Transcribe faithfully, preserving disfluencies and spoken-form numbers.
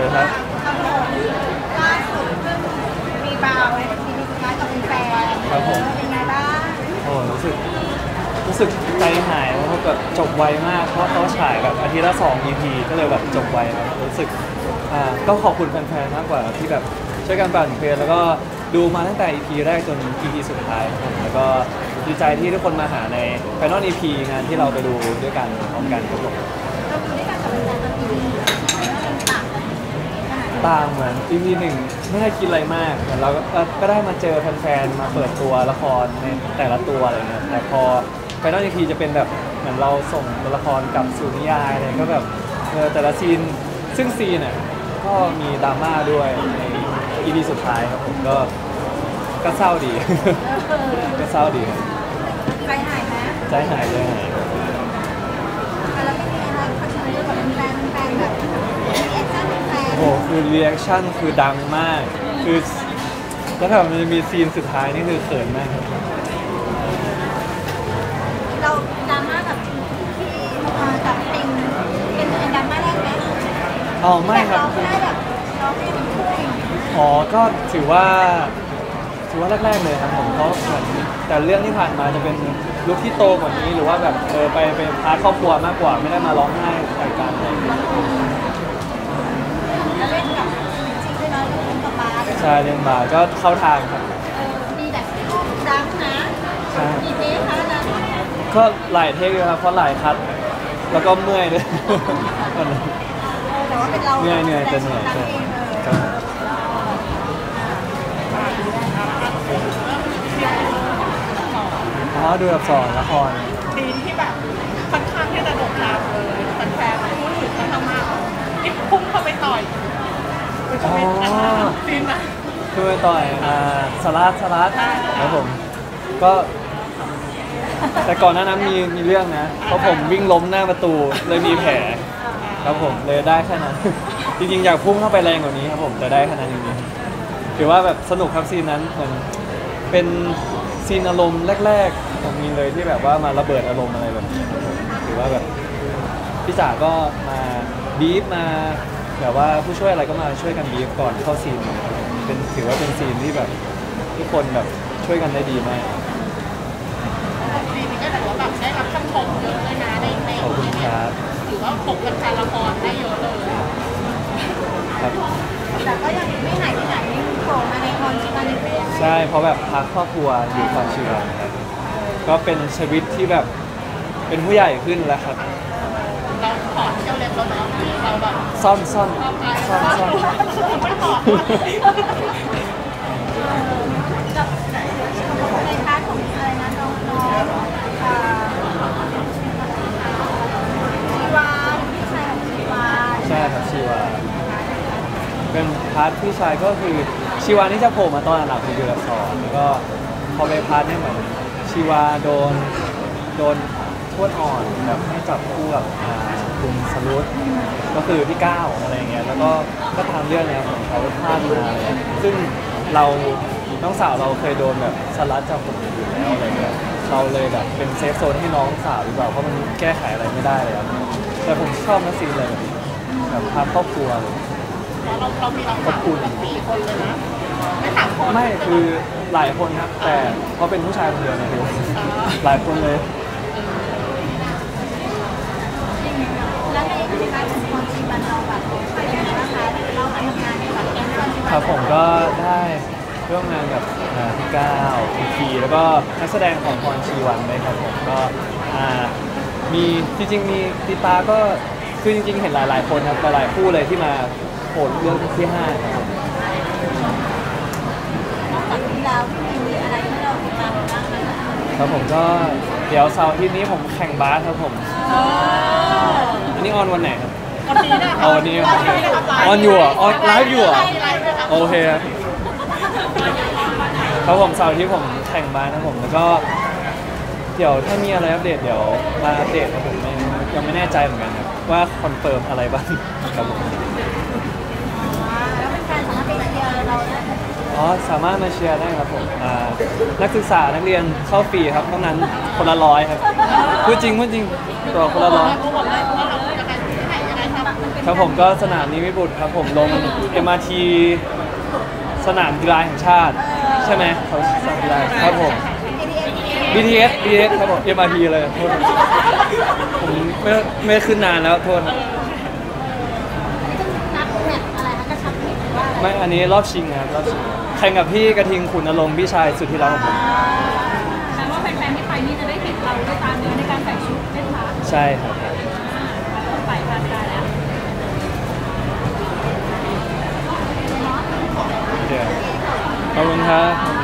เลยครับล่าสุดเพิ่งมีบ่าวในทีมงานกับแฟนครับผมเป็นไงบ้างโอ้รู้สึกรู้สึกใจหายเพราะแบบจบไวมากเพราะเขาฉายแบบอาทิตย์ละสอง อี พี ก็เลยแบบจบไวครับรู้สึกอ่าก็ขอบคุณแฟนๆมากกว่าที่แบบช่วยกันปั่นเพลงแล้วก็ดูมาตั้งแต่ อี พี แรกจน อี พี สุดท้ายผมแล้วก็ดีใจที่ทุกคนมาหาใน Final อี พี งานที่เราไปดูด้วยกันพร้อมกันครับผมเราดูด้วยกันกับแฟนๆทีต่างเหมือน อี พี หนึ่งไม่ได้คิดอะไรมากแต่เราก็ได้มาเจอแฟนๆมาเปิดตัวละครในแต่ละตัวอะไรเงี้ยแต่พอFinal อี พี จะเป็นแบบเหมือนเราส่งตัวละครกับสู่นิยายอะไรก็แบบเออแต่ละซีนซึ่งซีนเนี่ยก็มีดราม่าด้วยใน อี พี สุดท้ายครับผมก็ก็เศร้าดีก็เศร้าดีใจหายไหมใจหายใจหายแล้วไม่มีอะไรเขาใช้แบบแฟนแฟนแบบโอ้คือรีแอคชั่นคือดังมากคือแล้วแบบมันมีซีนสุดท้ายนี่คือเขินมากเราดราม่าแบบที่มาแบบเป็นเป็นเป็นดราม่าแรกไหมอ๋อไม่ครับเราได้แบบเราได้เป็นคู่เองอ๋อก็ถือว่าถือว่าแรกๆเลยครับผมเพราะเหมือนแต่เรื่องที่ผ่านมาจะเป็นลุคที่โตกว่านี้หรือว่าแบบเออไปไปพาครอบครัวมากกว่าไม่ได้มาร้องไห้ใส่กันอะไรอย่างเงี้ยแล้วเล่นกับจริงด้วยนะเล่นกับบาร์ใช่เล่นบาร์ก็เข้าทางครับเออมีแบบดังนะมีเทคค่ะนะก็หลายเทคเลยครับเพราะหลายคัทแล้วก็เมื่อยด้วยเมื่อยเหนื่อยแต่เหนื่อยอ๋อดูแบบสอนละครดีที่แบบค่อนข้างที่จะโด่งดังเลยมันแฟนพูดถึงกันมากนี่พุ่งเข้าไปต่อยอ๋อดีนะคือต่อยอ่าสลัดสลัดครับผมก็แต่ก่อนหน้านั้นมีมีเรื่องนะเพราะผมวิ่งล้มหน้าประตูเลยมีแผลครับผมเลยได้แค่นั้นจริงๆอยากพุ่งเข้าไปแรงกว่านี้ครับผมแต่ได้แค่นั้นจริงๆถือว่าแบบสนุกครับซีนนั้นเหมือนเป็นซีนอารมณ์แรกๆผมมีเลยที่แบบว่ามาระเบิดอารมณ์อะไรแบบนี้ถือว่าแบบพี่จ๋าก็มาบีฟมาแบบว่าผู้ช่วยอะไรก็มาช่วยกันบีฟก่อนเข้าซีนเป็นถือว่าเป็นซีนที่แบบทุกคนแบบช่วยกันได้ดีมากดีนี่ก็ถือว่าแบบได้รับคำชมเยอะเลยนะในในถือว่าปกกระชาละครได้เยอะเลยแต่ก็ยังไม่หายไปไหนโผล่มาในคอนชิมาในเรื่องใช่เพราะแบบพักครอบครัวอยู่ความชิมาครับก็เป็นชีวิตที่แบบเป็นผู้ใหญ่ขึ้นแล้วครับเราถอดเจ้าเล็บเราเนาะเราแบบซ่อนซ่อนซ่อนซ่อนไม่ถอดในคลาสของอะไรนะน้องน้องชีวาพี่ชายของชีวาใช่ครับชีวาเป็นพาร์ทพี่ชายก็คือชีวานี่จะโผล่มาตอนหลังของยูรัสอแล้วก็พอไปพาร์ทนี่เหมือนชีวาโดนโดนทวดอ่อนแบบให้จับคู่กับคุณสรุตก็คือพี่ก้าวอะไรเงี้ยแล้วก็ก็ตามเรื่องแนวของเขาพลาดมาซึ่งเราน้องสาวเราเคยโดนแบบสลัดจับผมอยู่แล้วอะไรเงี้ยเราเลยแบบเป็นเซฟโซนให้น้องสาวหรือเปล่าเพราะมันแก้ไขอะไรไม่ได้เลยแต่ผมชอบนักซีนอะไรแบบนี้แบบพาครอบครัวเราเรามีเราสี่คนเลยนะไม่สามคนไม่คือหลายคนครับแต่เขาเป็นผู้ชายคนเดียวนะครับหลายคนเลยแล้วในที่บ้านของคนที่บ้านเราแบบไปงานนะคะเราไปทำงานในแบบงานครับผมก็ได้ร่วมงานกับพี่ก้าวพี่พีแล้วก็นักแสดงของพรชีวันเลยครับผมก็มีจริงๆมีติตาก็คือจริงๆเห็นหลายๆคนครับหลายคู่เลยที่มาโหนเรื่องที่ห้าครับจากที่แล้วพี่มีอะไรให้เราติดตามบ้างไหมครับผมก็เดี๋ยวเสาร์อาทิตย์นี้ผมแข่งบาสครับผมอันนี้ออนวันไหนครับวันนี้นะเอาวันนี้ออนอยู่อ่ะออนไลฟ์อยู่อ่ะโอเคครับครับผมเสาร์ที่ผมแข่งมานะผมแล้วก็เดี๋ยวถ้ามีอะไรอัปเดตเดี๋ยวมาอัปเดตนะผมยังไม่แน่ใจเหมือนกันครับว่าคอนเฟิร์มอะไรบ้างครับผมแล้วเป็นการสามารถไปเชียร์เราได้อ๋อสามารถมาเชียร์ได้ครับผมนักศึกษานักเรียนเข้าฟรีครับเท่านั้นคนละร้อยครับพูดจริงพูดจริงตัวคนละร้อย ครับผมก็สนามนิมิตรบุตรครับผมลง เอ็ม อาร์ ที สนามกีฬาแห่งชาติใช่ไหมเขาสนามกีฬาครับผม บี ที เอส บี ที เอส ครับผม เอ็ม อาร์ ที เลยโทษผมไม่ไม่ขึ้นนานแล้วโทษไม่อันนี้รอบชิงครับรอบชิงแข่งกับพี่กระทิงขุนณรงค์พี่ชายสุดที่รักของผมแปลว่าแฟนๆที่ไปนี่จะได้เห็นเราด้วยตาเนื้อในการใส่ชุดใช่ไหมคะใช่ครับไปกันได้แล้วขอบคุณครับ